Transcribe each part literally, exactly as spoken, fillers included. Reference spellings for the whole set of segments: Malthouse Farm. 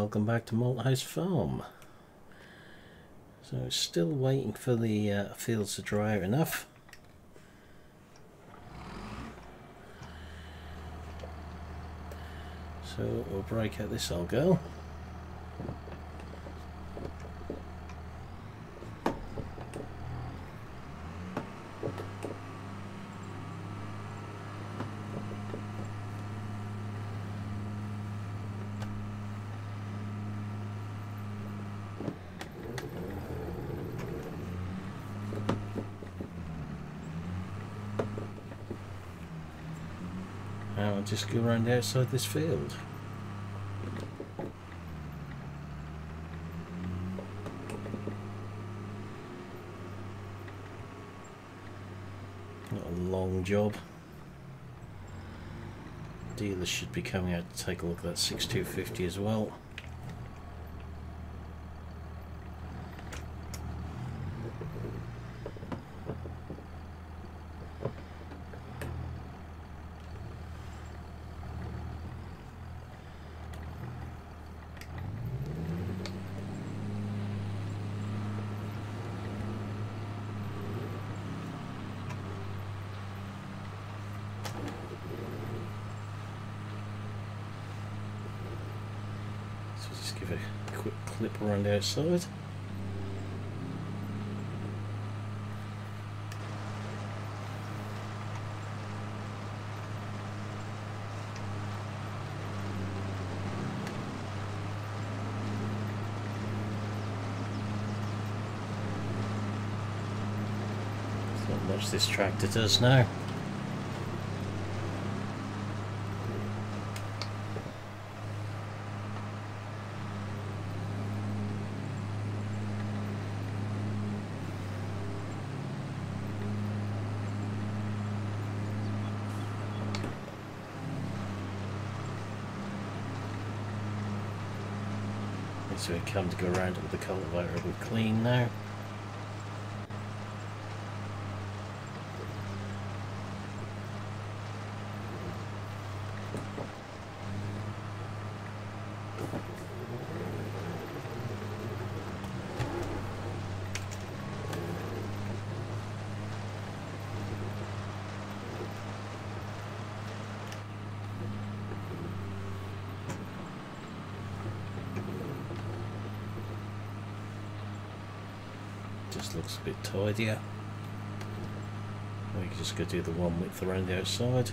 welcome back to Malthouse Farm. So still waiting for the uh, fields to dry out enough. So we'll break out this old girl. Now I'll just go around the outside this field. Not a long job. Dealers should be coming out to take a look at that sixty-two fifty as well. Just give a quick clip around the outside. There's not much this tractor does now. So we come to go around it with the cultivator a bit clean now. Just looks a bit tidier. We can just go do the one width around the outside.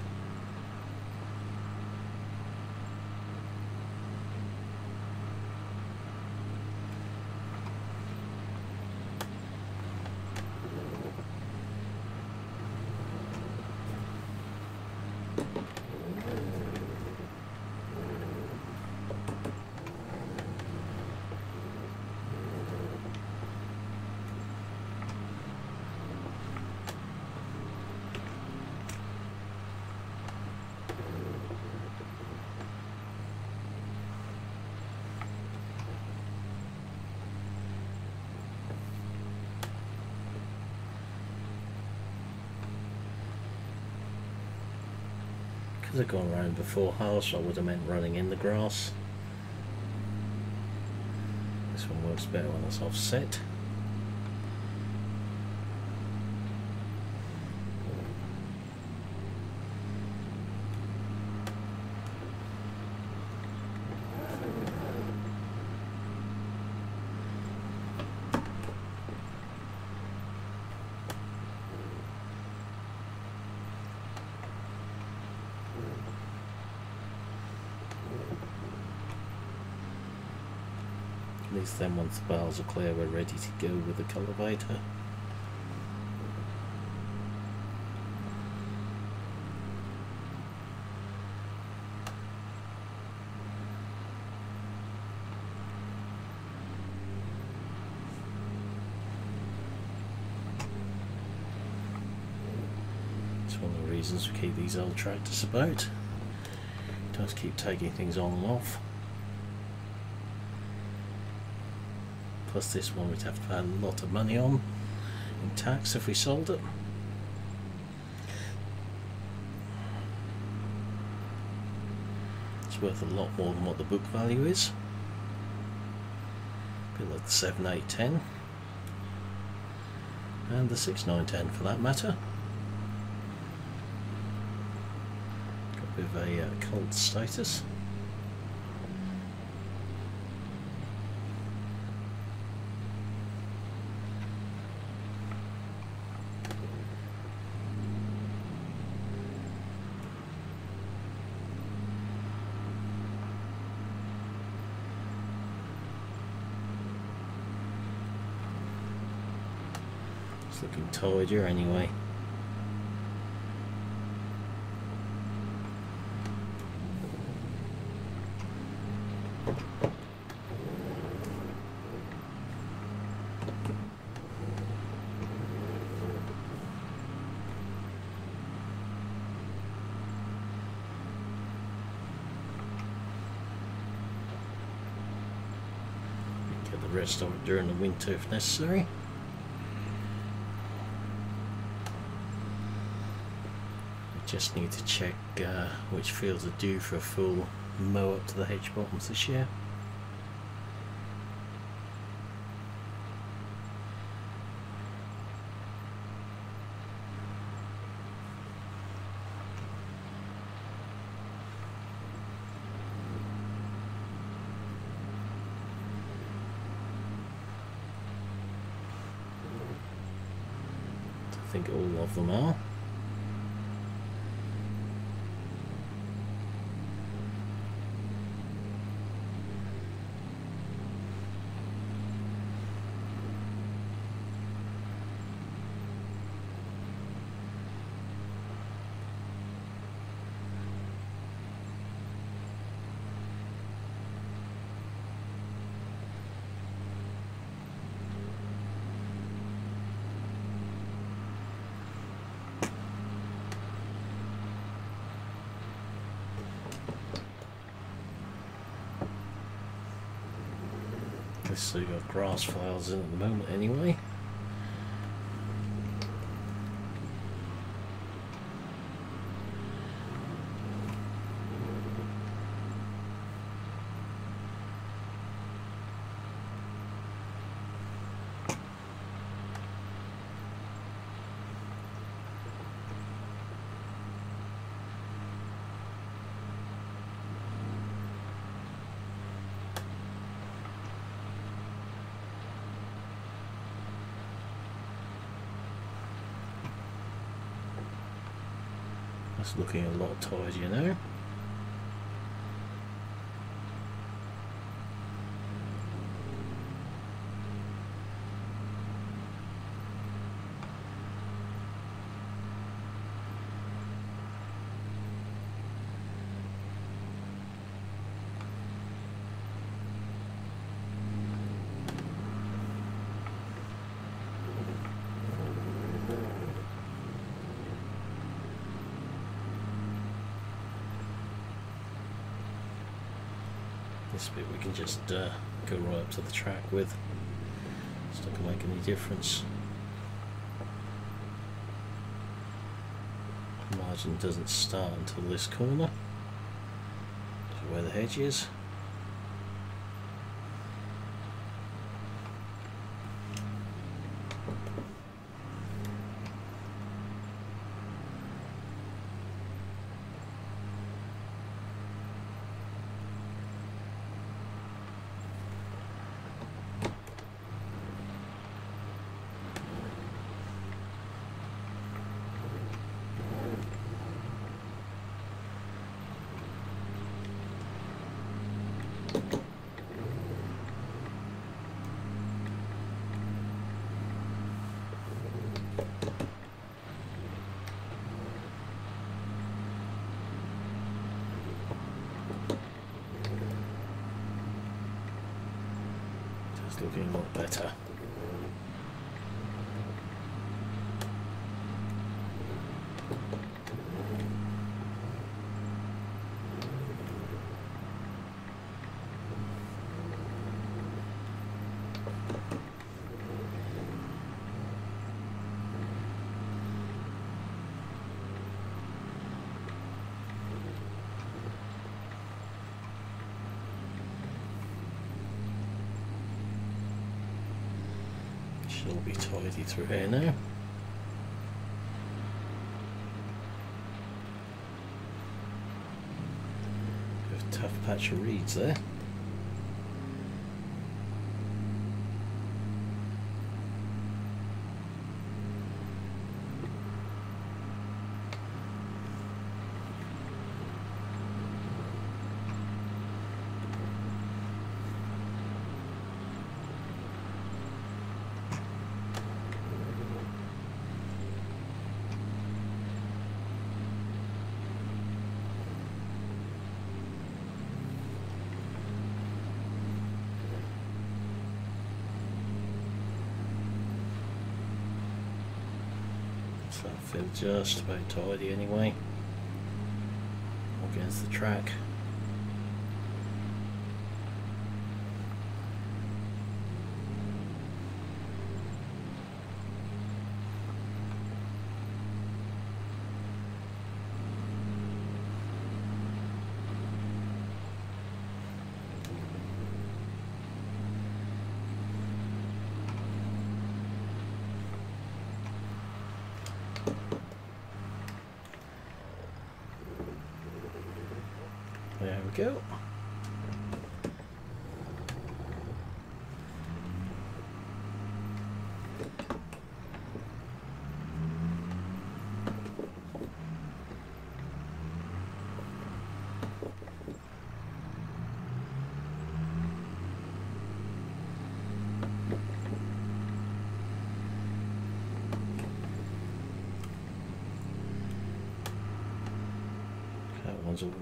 Because I've gone around before harvest, I would have meant running in the grass. This one works better when it's offset. At least then, once the bales are clear, we're ready to go with the cultivator. It's one of the reasons we keep these old tractors about. It does keep taking things on and off. Plus this one we'd have to pay a lot of money on in tax if we sold it. It's worth a lot more than what the book value is. below the seven, eight, ten and the six, nine, ten for that matter. Got a bit of a uh, cold status. Looking tidier anyway. Get the rest of it during the winter if necessary. Just need to check uh, which fields are due for a full mow up to the hedge bottoms this year. I think all of them are. So you've got grass files in at the moment anyway. Looking a lot tidier now. This bit we can just uh, go right up to the track with. It's not going to make any difference. The margin doesn't start until this corner, which is where the hedge is. Looking a lot better. will be tidy through here now. A tough patch of reeds there. So I feel just about tidy anyway, against the track. There we go.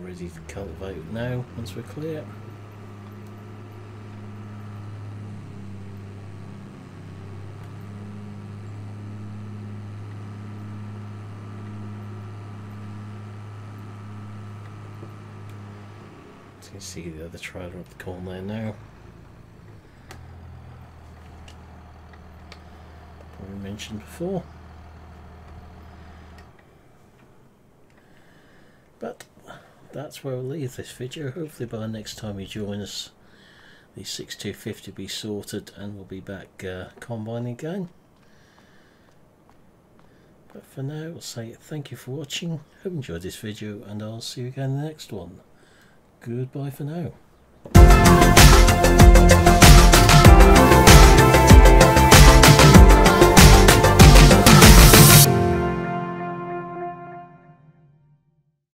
Already cultivated now once we're clear. So you can see the other trailer up the corn there now. Probably mentioned before. But that's where we'll leave this video. Hopefully by next time you join us, the sixty-two fifty will be sorted and we'll be back uh, combining again. But for now, I'll say thank you for watching. Hope you enjoyed this video and I'll see you again in the next one. Goodbye for now.